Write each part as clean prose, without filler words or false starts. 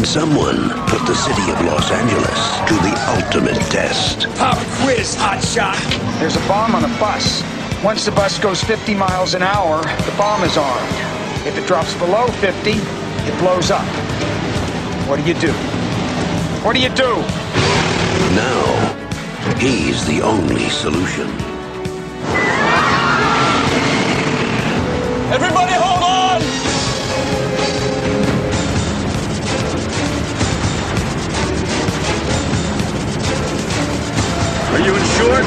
And someone put the city of Los Angeles to the ultimate test. Pop quiz, hotshot. There's a bomb on a bus. Once the bus goes 50 miles an hour, the bomb is armed. If it drops below 50, it blows up. What do you do? What do you do? Now, he's the only solution. Everybody hold on! Are you insured?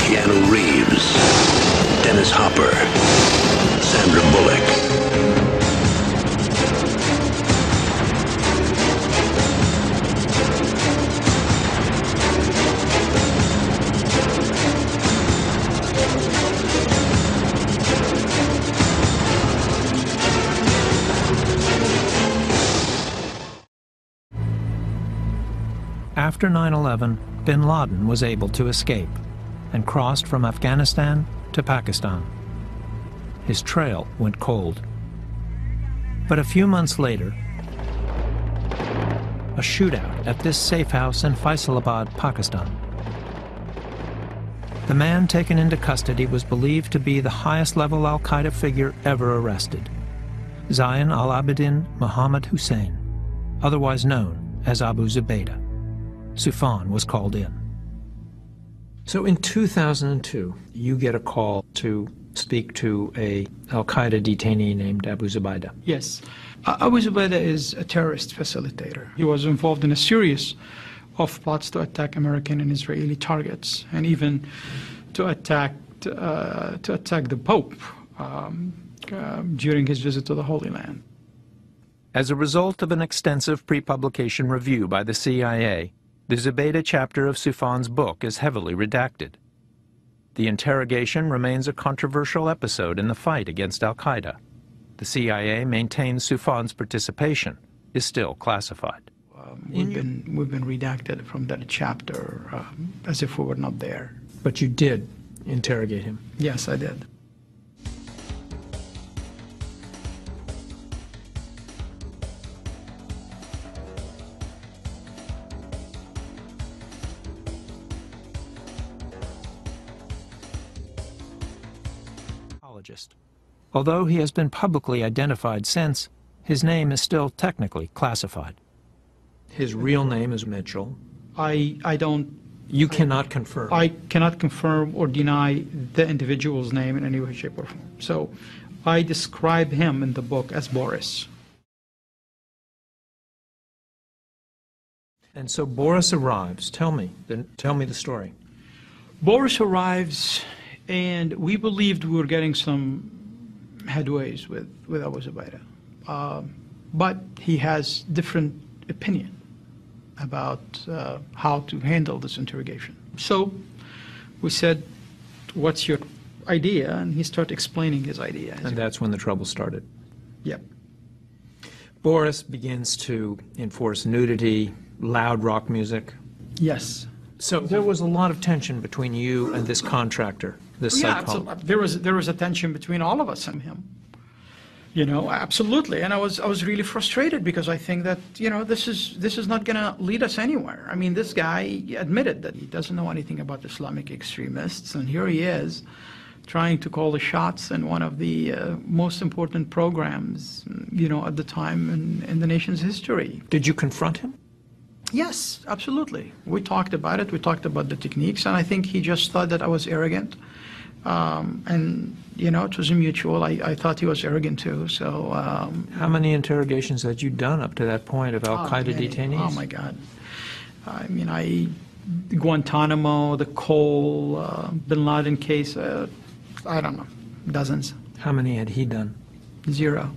Keanu Reeves, Dennis Hopper, Sandra Bullock. After 9/11, bin Laden was able to escape and crossed from Afghanistan to Pakistan. His trail went cold. But a few months later, a shootout at this safe house in Faisalabad, Pakistan. The man taken into custody was believed to be the highest-level al-Qaeda figure ever arrested, Zayn al-Abidin Muhammad Hussein, otherwise known as Abu Zubaydah. Soufan was called in. So in 2002, you get a call to speak to a al-Qaeda detainee named Abu Zubaydah. Yes. Abu Zubaydah is a terrorist facilitator. He was involved in a series of plots to attack American and Israeli targets, and even to attack the Pope during his visit to the Holy Land. As a result of an extensive pre-publication review by the CIA, the Zubaydah chapter of Soufan's book is heavily redacted. The interrogation remains a controversial episode in the fight against al-Qaeda. The CIA maintains Soufan's participation is still classified. We've been redacted from that chapter as if we were not there. But you did interrogate him? Yes, I did. Although he has been publicly identified since, his name is still technically classified. His real name is Mitchell. I don't... You cannot confirm. I cannot confirm or deny the individual's name in any way, shape, or form. So I describe him in the book as Boris. And so Boris arrives. Tell me the story. Boris arrives, and we believed we were getting some headways with Abu Zubaydah, but he has different opinion about how to handle this interrogation. So we said, what's your idea? And he started explaining his idea. And that's when the trouble started. Yep. Boris begins to enforce nudity, loud rock music. Yes. So there was a lot of tension between you and this contractor. Yeah, there was a tension between all of us and him, you know, absolutely. And I was really frustrated because I think that, you know, this is not going to lead us anywhere. I mean, this guy admitted that he doesn't know anything about Islamic extremists, and here he is trying to call the shots in one of the most important programs, you know, at the time in the nation's history. Did you confront him? Yes, absolutely. We talked about it. We talked about the techniques, and I think he just thought that I was arrogant. And, you know, it was mutual. I thought he was arrogant too, so... How many interrogations had you done up to that point of al-Qaeda detainees? Oh, my God. I mean, Guantanamo, the Cole, bin Laden case, I don't know, dozens. How many had he done? Zero.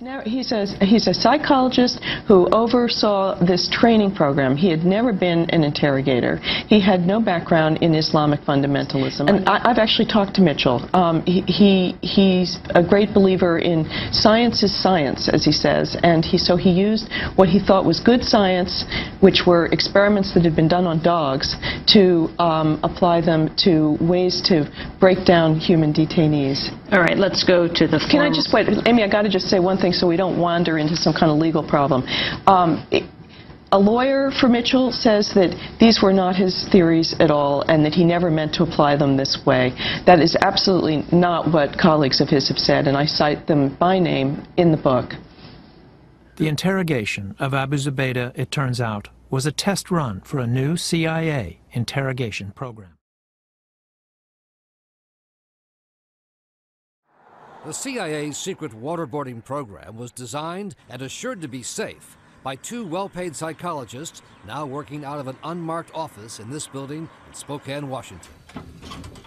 Now, he's a psychologist who oversaw this training program. He had never been an interrogator. He had no background in Islamic fundamentalism. And I've actually talked to Mitchell. He's a great believer in science is science, as he says, and so he used what he thought was good science, which were experiments that had been done on dogs, to apply them to ways to break down human detainees. All right, let's go to the form. Can I just wait? Amy, I got to just say one thing, so we don't wander into some kind of legal problem. A lawyer for Mitchell says that these were not his theories at all and that he never meant to apply them this way. That is absolutely not what colleagues of his have said, and I cite them by name in the book. The interrogation of Abu Zubaydah, it turns out, was a test run for a new CIA interrogation program. The CIA's secret waterboarding program was designed and assured to be safe by two well-paid psychologists now working out of an unmarked office in this building in Spokane, Washington.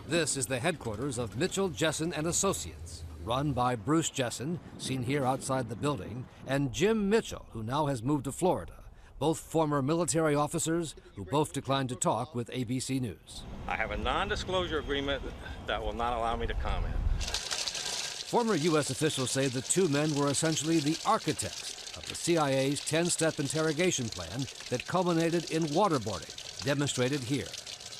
This is the headquarters of Mitchell, Jessen & Associates, run by Bruce Jessen, seen here outside the building, and Jim Mitchell, who now has moved to Florida, both former military officers who both declined to talk with ABC News. I have a non-disclosure agreement that will not allow me to comment. Former U.S. officials say the two men were essentially the architects of the CIA's 10-step interrogation plan that culminated in waterboarding, demonstrated here.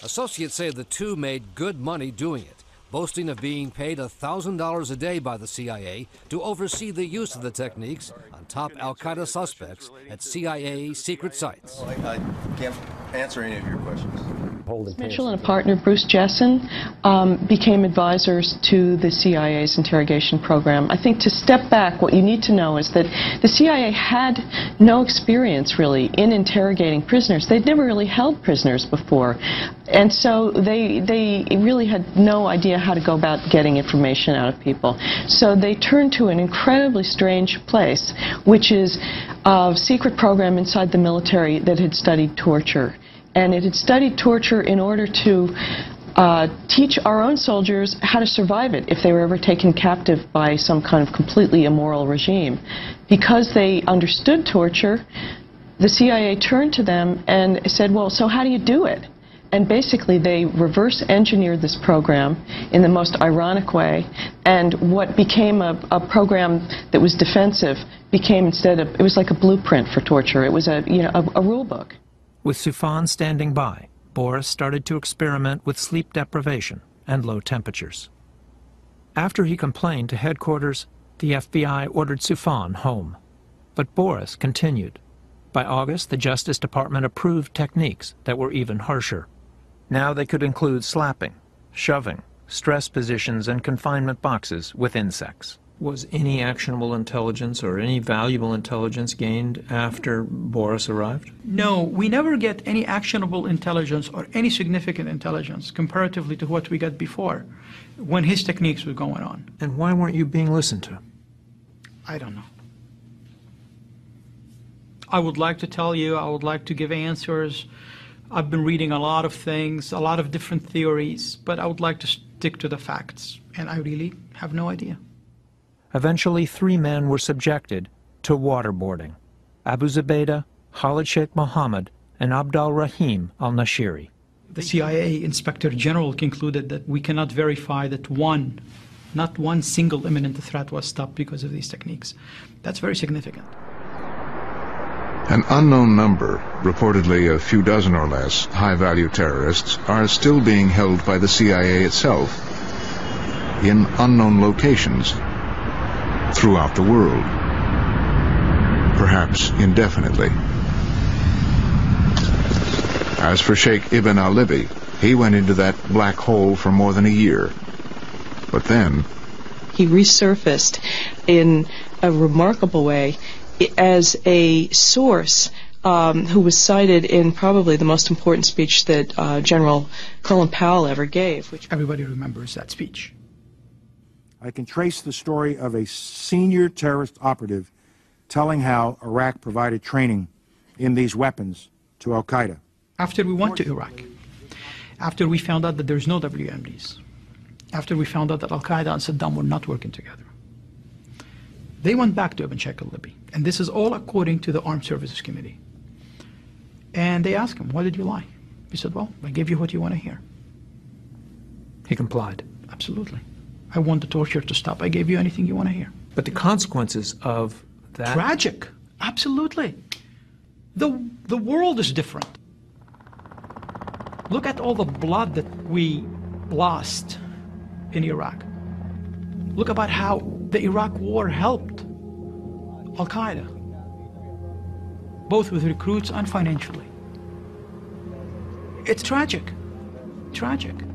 Associates say the two made good money doing it, boasting of being paid $1,000 a day by the CIA to oversee the use of the techniques on top al-Qaeda suspects at CIA secret sites. I can't answer any of your questions. Mitchell and a partner, Bruce Jessen, became advisors to the CIA's interrogation program. I think to step back, what you need to know is that the CIA had no experience, really, in interrogating prisoners. They'd never really held prisoners before. And so they really had no idea how to go about getting information out of people. So they turned to an incredibly strange place, which is a secret program inside the military that had studied torture. And it had studied torture in order to teach our own soldiers how to survive it if they were ever taken captive by some kind of completely immoral regime. Because they understood torture, the CIA turned to them and said, well, so how do you do it? And basically they reverse engineered this program in the most ironic way, and what became a program that was defensive became instead of, it was like a blueprint for torture. It was a rule book. With Soufan standing by, Boris started to experiment with sleep deprivation and low temperatures. After he complained to headquarters, the FBI ordered Soufan home. But Boris continued. By August, the Justice Department approved techniques that were even harsher. Now they could include slapping, shoving, stress positions, and confinement boxes with insects. Was any actionable intelligence or any valuable intelligence gained after Boris arrived? No, we never get any actionable intelligence or any significant intelligence comparatively to what we got before when his techniques were going on. And why weren't you being listened to? I don't know. I would like to tell you, I would like to give answers. I've been reading a lot of things, a lot of different theories, but I would like to stick to the facts, and I really have no idea. Eventually, three men were subjected to waterboarding: Abu Zubaydah, Khalid Sheikh Mohammed, and Abd al-Rahim al-Nashiri. The CIA Inspector General concluded that we cannot verify that not one single imminent threat was stopped because of these techniques. That's very significant. An unknown number, reportedly a few dozen or less, high-value terrorists are still being held by the CIA itself in unknown locations throughout the world, perhaps indefinitely. As for Sheikh Ibn al-Libi, he went into that black hole for more than a year, but then he resurfaced in a remarkable way as a source who was cited in probably the most important speech that General Colin Powell ever gave. Which everybody remembers that speech. I can trace the story of a senior terrorist operative telling how Iraq provided training in these weapons to al-Qaeda. After we went to Iraq, after we found out that there's no WMDs, after we found out that al-Qaeda and Saddam were not working together, They went back to Ibn Sheikh al-Libi, and this is all according to the Armed Services Committee. And they asked him, why did you lie? He said, well, I gave you what you want to hear. He complied. Absolutely. I want the torture to stop. I gave you anything you want to hear. But the consequences of that... Tragic. Absolutely. The world is different. Look at all the blood that we lost in Iraq. Look about how the Iraq war helped Al-Qaeda, both with recruits and financially. It's tragic. Tragic.